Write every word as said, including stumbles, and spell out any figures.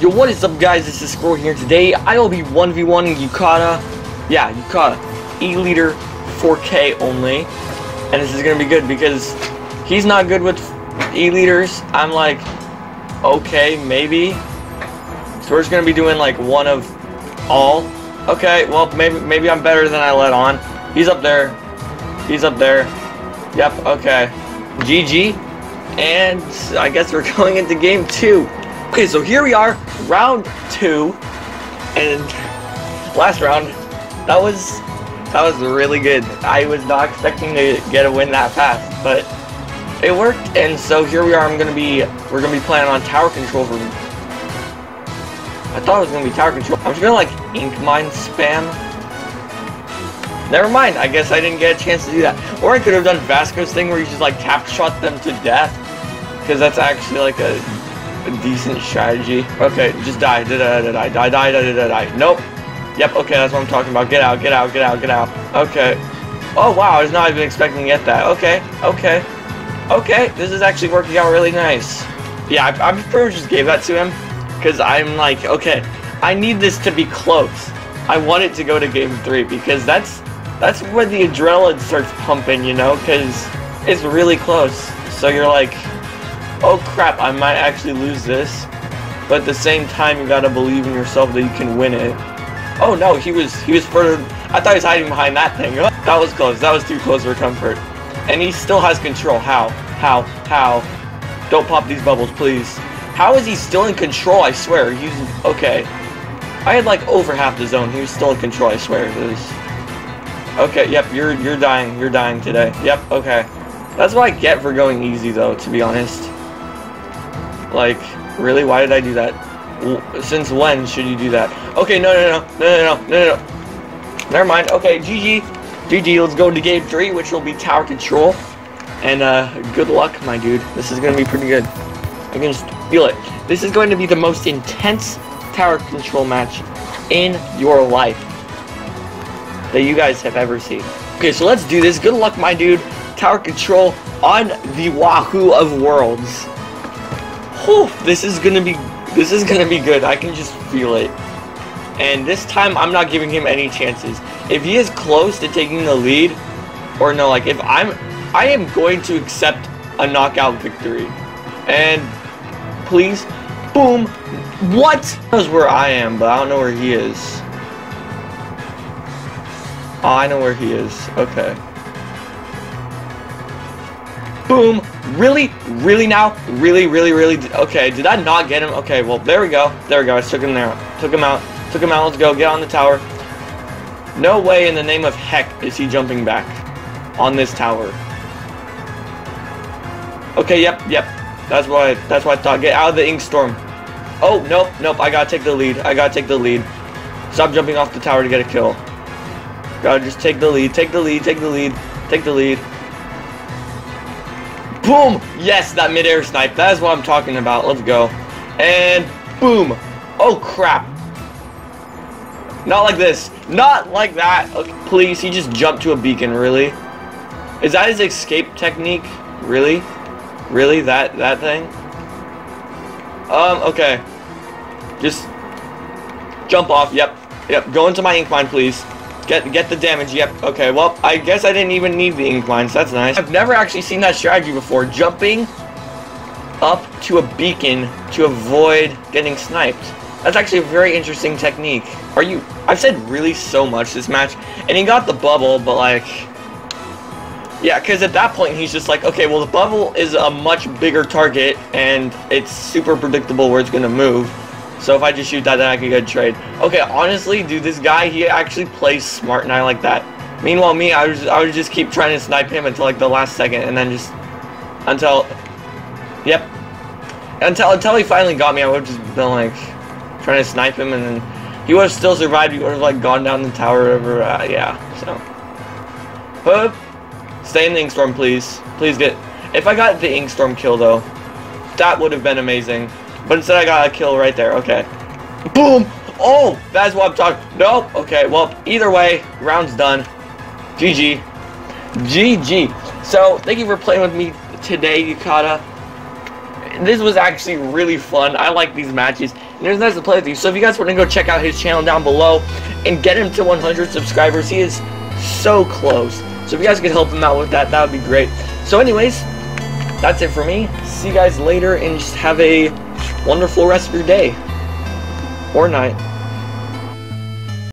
Yo, what is up, guys? This is Squirrel here. Today I will be one v one-ing Ukata. Yeah, Ukata. Elitre four K only. And this is gonna be good because he's not good with Eliters. I'm like, okay, maybe. So we're just gonna be doing like one of all. Okay, well maybe maybe I'm better than I let on. He's up there. He's up there. Yep, okay. G G. And I guess we're going into game two. Okay, so here we are, round two, and last round, that was, that was really good. I was not expecting to get a win that fast, but it worked, and so here we are. I'm gonna be, we're gonna be playing on Tower Control for, I thought it was gonna be Tower Control. I was gonna like ink mine spam. Never mind, I guess I didn't get a chance to do that. Or I could have done Vasco's thing where you just like tap shot them to death, because that's actually like a A decent strategy. Okay, just die. Da da da da die. Die da da da die. Nope. Yep. Okay, that's what I'm talking about. Get out. Get out. Get out. Get out. Okay. Oh wow, I was not even expecting to get that. Okay. Okay. Okay. This is actually working out really nice. Yeah, I, I pretty much just gave that to him because I'm like, okay, I need this to be close. I want it to go to game three because that's that's where the adrenaline starts pumping, you know, because it's really close. So you're like, oh crap, I might actually lose this, but at the same time you gotta believe in yourself that you can win it. Oh no, he was he was further. I thought he was hiding behind that thing. That was close. That was too close for comfort. And he still has control. How? How? How? Don't pop these bubbles, please. How is he still in control? I swear. He's okay. I had like over half the zone. He was still in control. I swear. It was... Okay. Yep. You're you're dying. You're dying today. Yep. Okay. That's what I get for going easy though. To be honest. Like, really? Why did I do that? Since when should you do that? Okay, no, no, no, no, no, no, no. Never mind. Okay, G G. G G, let's go to game three, which will be Tower Control. And, uh, good luck, my dude. This is gonna be pretty good. I can just feel it. This is going to be the most intense Tower Control match in your life that you guys have ever seen. Okay, so let's do this. Good luck, my dude. Tower Control on the Wahoo of Worlds. Whew, this is gonna be this is gonna be good. I can just feel it. And this time I'm not giving him any chances. If he is close to taking the lead, or no, like if I'm I am going to accept a knockout victory. And please, boom. What? He knows where I am, but I don't know where he is. Oh, I know where he is. Okay. Boom. Really? Really now? Really, really, really? Okay, did I not get him? Okay, well, there we go. There we go. I took him there. Took him out. Took him out. Let's go. Get on the tower. No way in the name of heck is he jumping back on this tower. Okay, yep, yep. That's what I, that's what I thought. Get out of the ink storm. Oh, nope, nope. I gotta take the lead. I gotta take the lead. Stop jumping off the tower to get a kill. Gotta just take the lead. Take the lead. Take the lead. Take the lead. Boom! Yes, that mid-air snipe. That is what I'm talking about. Let's go. And boom! Oh, crap. Not like this. Not like that. Okay, please, he just jumped to a beacon, really? Is that his escape technique? Really? Really? That that thing? Um, okay. Just jump off. Yep. Yep. Go into my ink mine, please. Get get the damage, yep. Okay, well, I guess I didn't even need the ink mines, that's nice. I've never actually seen that strategy before, jumping up to a beacon to avoid getting sniped. That's actually a very interesting technique. Are you... I've said really so much this match, and he got the bubble, but like... Yeah, because at that point, he's just like, okay, well, the bubble is a much bigger target, and it's super predictable where it's going to move. So if I just shoot that, then I can get a trade. Okay, honestly, dude, this guy, he actually plays smart, and I like that. Meanwhile, me, I was, I would just keep trying to snipe him until, like, the last second, and then just... Until... Yep. Until, until he finally got me, I would have just been, like, trying to snipe him, and then... He would have still survived, he would have, like, gone down the tower, or whatever, uh, yeah, so... Hoop! Stay in the ink storm, please. Please get... If I got the ink storm kill, though, that would have been amazing. But instead I got a kill right there, okay. Boom! Oh! That's what I'm talking... Nope! Okay, well, either way, round's done. G G. G G. So, thank you for playing with me today, Ukata. This was actually really fun. I like these matches, and it was nice to play with you. So if you guys want to go check out his channel down below and get him to one hundred subscribers, he is so close. So if you guys could help him out with that, that would be great. So anyways, that's it for me. See you guys later, and just have a wonderful rest of your day or night.